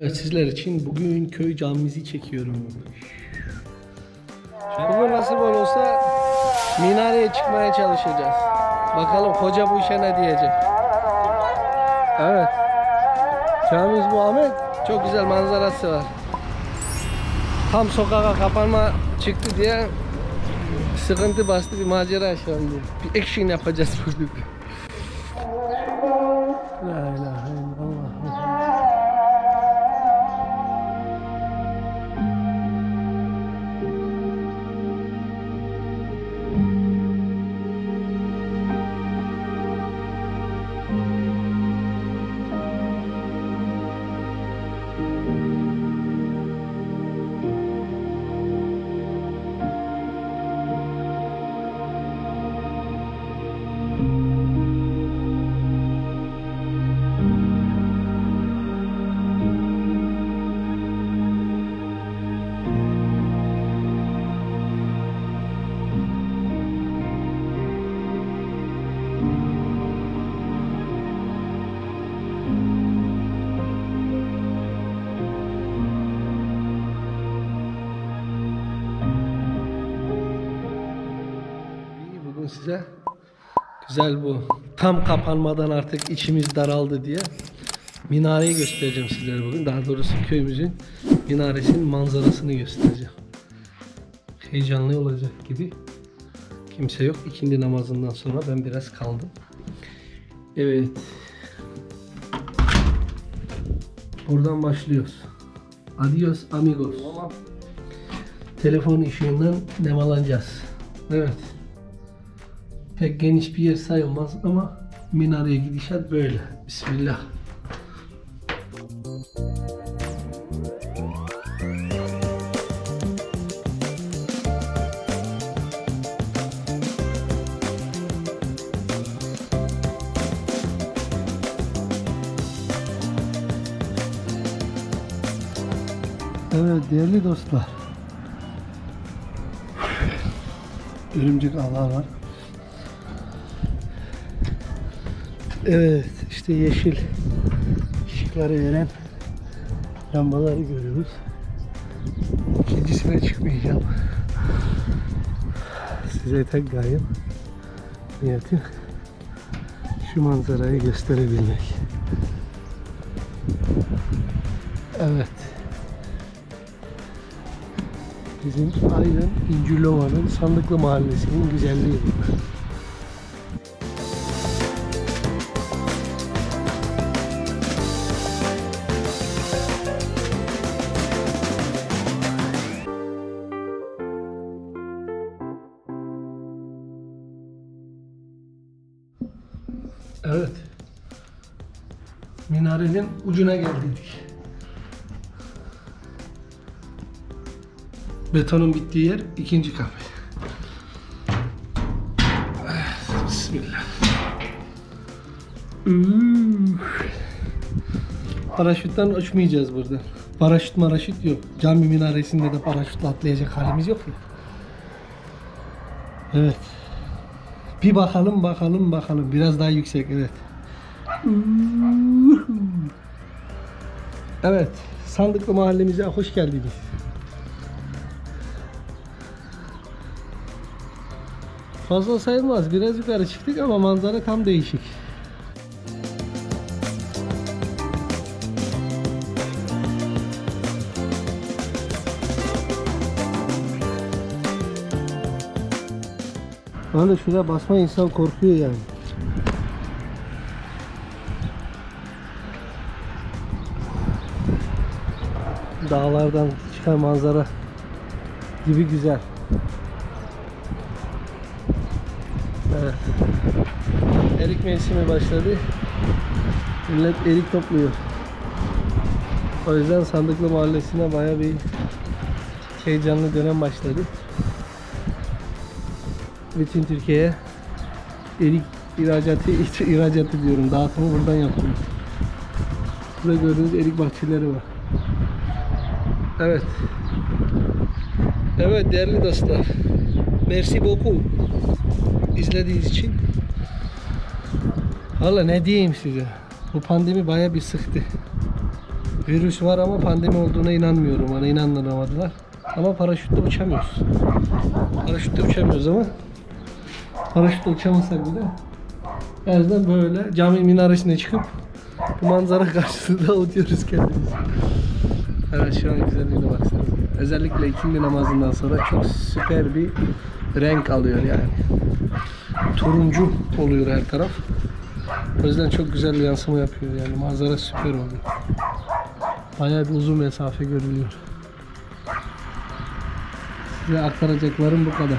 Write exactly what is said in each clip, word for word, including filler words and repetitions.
Sizler için bugün köy camimizi çekiyorum. Bugün nasip olursa minareye çıkmaya çalışacağız. Bakalım hoca bu işe ne diyecek. Evet. Camimiz bu Ahmet. Çok güzel manzarası var. Tam sokağa kapanma çıktı diye sıkıntı bastı, bir macera yaşandı. Bir action yapacağız burada. La ilahe illallah. Size güzel bu tam kapanmadan artık içimiz daraldı diye minareyi göstereceğim sizlere bugün. Daha doğrusu köyümüzün minaresinin manzarasını göstereceğim. Heyecanlı olacak gibi. Kimse yok. İkindi namazından sonra ben biraz kaldım. Evet. Buradan başlıyoruz. Adios amigos. Telefon işinden demalanacağız. Evet. Pek geniş bir yer sayılmaz ama minareye gidişat böyle. Bismillah. Evet değerli dostlar. Örümcek ağlar var. Evet, işte yeşil ışıkları veren lambaları görüyoruz. İkincisine çıkmayacağım. Size tek gayem, niyetim şu manzarayı gösterebilmek. Evet. Bizim Aydın İncirliova'nın Sandıklı Mahallesi'nin güzelliği. Evet, minarenin ucuna geldik. Betonun bittiği yer ikinci kapı. Bismillah. Paraşütten uçmayacağız burada. Paraşüt maraşüt yok. Cami minaresinde de paraşütle atlayacak halimiz yok ya. Evet. Bir bakalım, bakalım, bakalım. Biraz daha yüksek, evet. Evet, Sandıklı mahallemize hoş geldiniz. Fazla sayılmaz, biraz yukarı çıktık ama manzara tam değişik. Valla şuraya basma insan korkuyor yani. Dağlardan çıkan manzara gibi güzel. Evet. Erik mevsimi başladı. Millet erik topluyor. O yüzden Sandıklı Mahallesi'ne bayağı bir heyecanlı dönem başladı. Bütün Türkiye'ye erik ihracatı, ihracatı diyorum, dağıtımı buradan yaptım. Burada gördüğünüz erik bahçeleri var. Evet. Evet değerli dostlar. Merci beaucoup. İzlediğiniz için. Valla ne diyeyim size. Bu pandemi bayağı bir sıktı. virüs var ama pandemi olduğuna inanmıyorum. Bana inandıramadılar. Ama paraşütle uçamıyoruz. Paraşütle uçamıyoruz ama paraşütle uçamasak bile en azından böyle cami minaresine çıkıp bu manzara karşısında oturuyoruz kendimiz. Evet, şu an güzelliğine baksanıza. Özellikle ikindi namazından sonra çok süper bir renk alıyor yani. Turuncu oluyor her taraf. O yüzden çok güzel bir yansıma yapıyor yani. Manzara süper oluyor. Bayağı bir uzun mesafe görünüyor. Size aktaracaklarım bu kadar.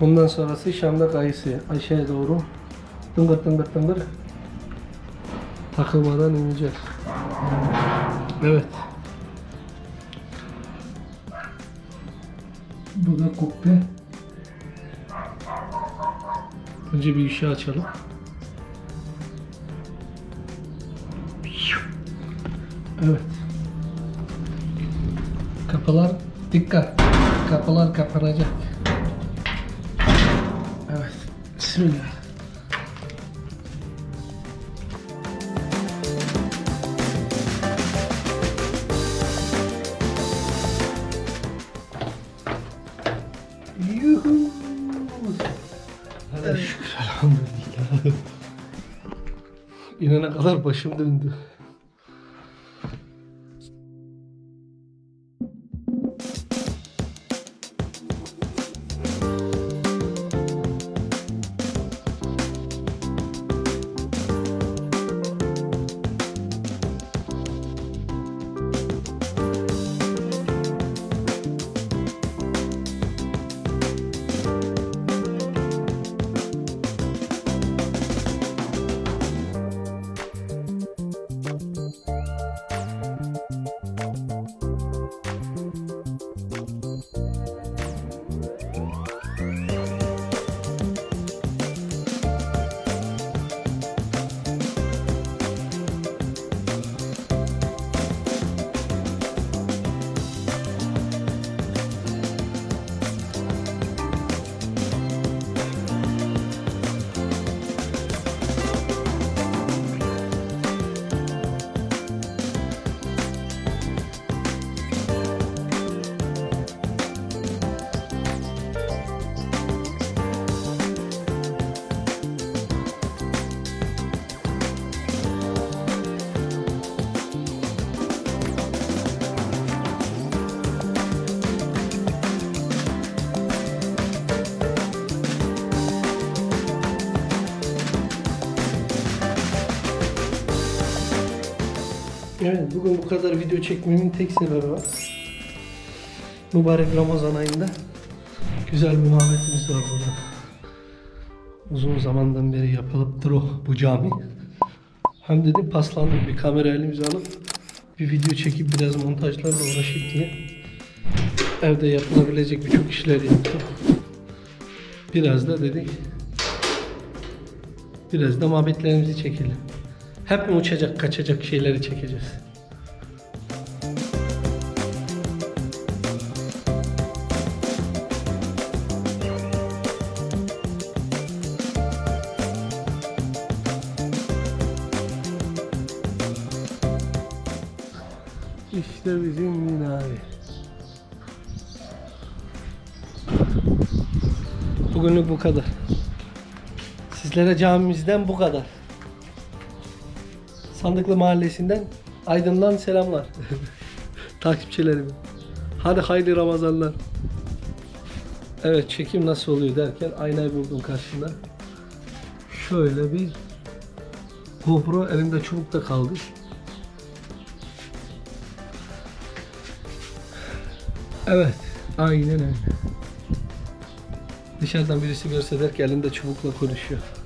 Bundan sonrası Şam'da kayısı. Aşağıya doğru tıngır tıngır tıngır takılmadan ineceğiz. Evet. Bu da kubbe. Önce bir ışığı açalım. Evet. Kapılar dikkat. Kapılar kapanacak. Evet. Bismillah. İnene kadar başım döndü. Evet, bugün bu kadar video çekmemin tek sebebi var. Mübarek Ramazan ayında güzel bir muhabbetimiz var burada. Uzun zamandan beri yapılıptır o bu cami. Hem dedim paslandık, bir kamera elimize alıp bir video çekip biraz montajlarla uğraşıp diye evde yapılabilecek birçok işler yaptık. Biraz da dedik, biraz da muhabbetlerimizi çekelim. Hep mi uçacak, kaçacak şeyleri çekeceğiz? İşte bizim minare. Bugünlük bu kadar. Sizlere camimizden bu kadar. Sandıklı Mahallesi'nden Aydın'dan selamlar takipçilerime. Hadi hayırlı Ramazanlar. Evet, çekim nasıl oluyor derken aynayı buldum karşımda. Şöyle bir GoPro elimde, çubukta kaldı. Evet, aynen öyle. Dışarıdan birisi görse der ki elimde çubukla konuşuyor.